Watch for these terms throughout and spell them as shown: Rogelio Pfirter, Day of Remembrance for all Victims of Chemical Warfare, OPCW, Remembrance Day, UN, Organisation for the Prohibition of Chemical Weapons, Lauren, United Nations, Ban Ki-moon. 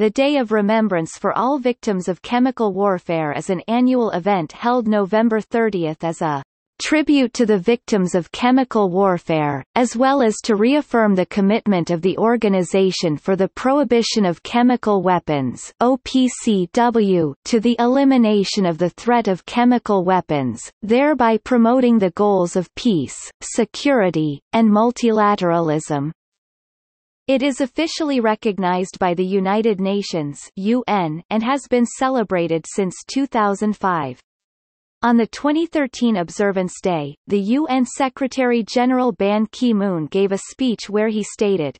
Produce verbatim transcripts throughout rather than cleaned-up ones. The Day of Remembrance for All Victims of Chemical Warfare is an annual event held November thirtieth as a tribute to the victims of chemical warfare, as well as to reaffirm the commitment of the Organisation for the Prohibition of Chemical Weapons (O P C W) to the elimination of the threat of chemical weapons, thereby promoting the goals of peace, security, and multilateralism. It is officially recognized by the United Nations (U N) and has been celebrated since two thousand five. On the twenty thirteen Observance Day, the U N Secretary-General Ban Ki-moon gave a speech where he stated,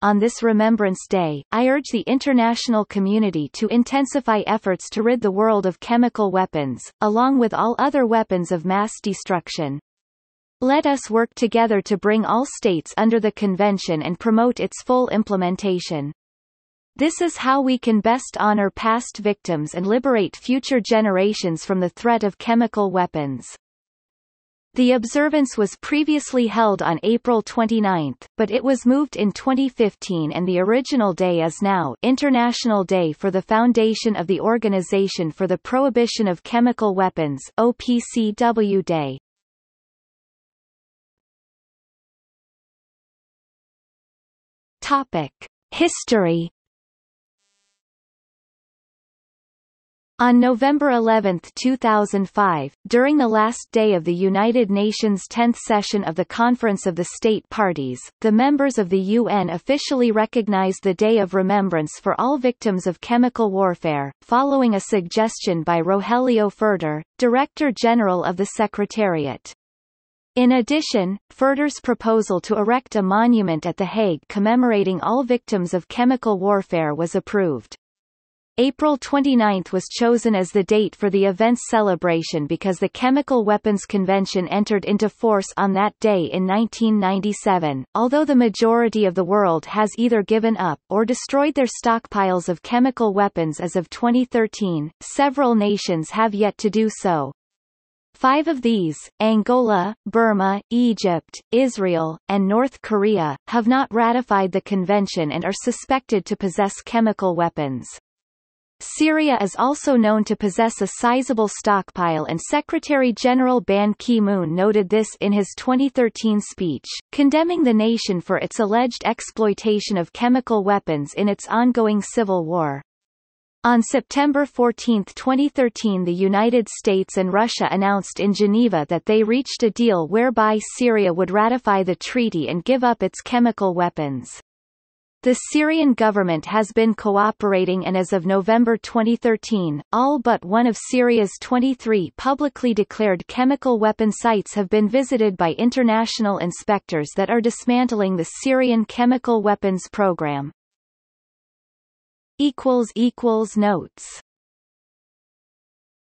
"On this Remembrance Day, I urge the international community to intensify efforts to rid the world of chemical weapons, along with all other weapons of mass destruction. Let us work together to bring all states under the Convention and promote its full implementation. This is how we can best honor past victims and liberate future generations from the threat of chemical weapons." The observance was previously held on April twenty-ninth, but it was moved in twenty fifteen and the original day is now International Day for the Foundation of the Organisation for the Prohibition of Chemical Weapons (O P C W) Day. Topic: History. On November eleventh two thousand five, during the last day of the United Nations tenth session of the Conference of the State Parties, the members of the U N officially recognized the Day of Remembrance for all victims of chemical warfare, following a suggestion by Rogelio Pfirter, Director General of the Secretariat. In addition, Pfirter's proposal to erect a monument at The Hague commemorating all victims of chemical warfare was approved. April twenty-ninth was chosen as the date for the event's celebration because the Chemical Weapons Convention entered into force on that day in nineteen ninety-seven. Although the majority of the world has either given up or destroyed their stockpiles of chemical weapons as of twenty thirteen, several nations have yet to do so. Five of these, Angola, Burma, Egypt, Israel, and North Korea, have not ratified the convention and are suspected to possess chemical weapons. Syria is also known to possess a sizable stockpile, and Secretary-General Ban Ki-moon noted this in his twenty thirteen speech, condemning the nation for its alleged exploitation of chemical weapons in its ongoing civil war. On September fourteenth twenty thirteen, the United States and Russia announced in Geneva that they reached a deal whereby Syria would ratify the treaty and give up its chemical weapons. The Syrian government has been cooperating, and as of November twenty thirteen, all but one of Syria's twenty-three publicly declared chemical weapon sites have been visited by international inspectors that are dismantling the Syrian chemical weapons program. Notes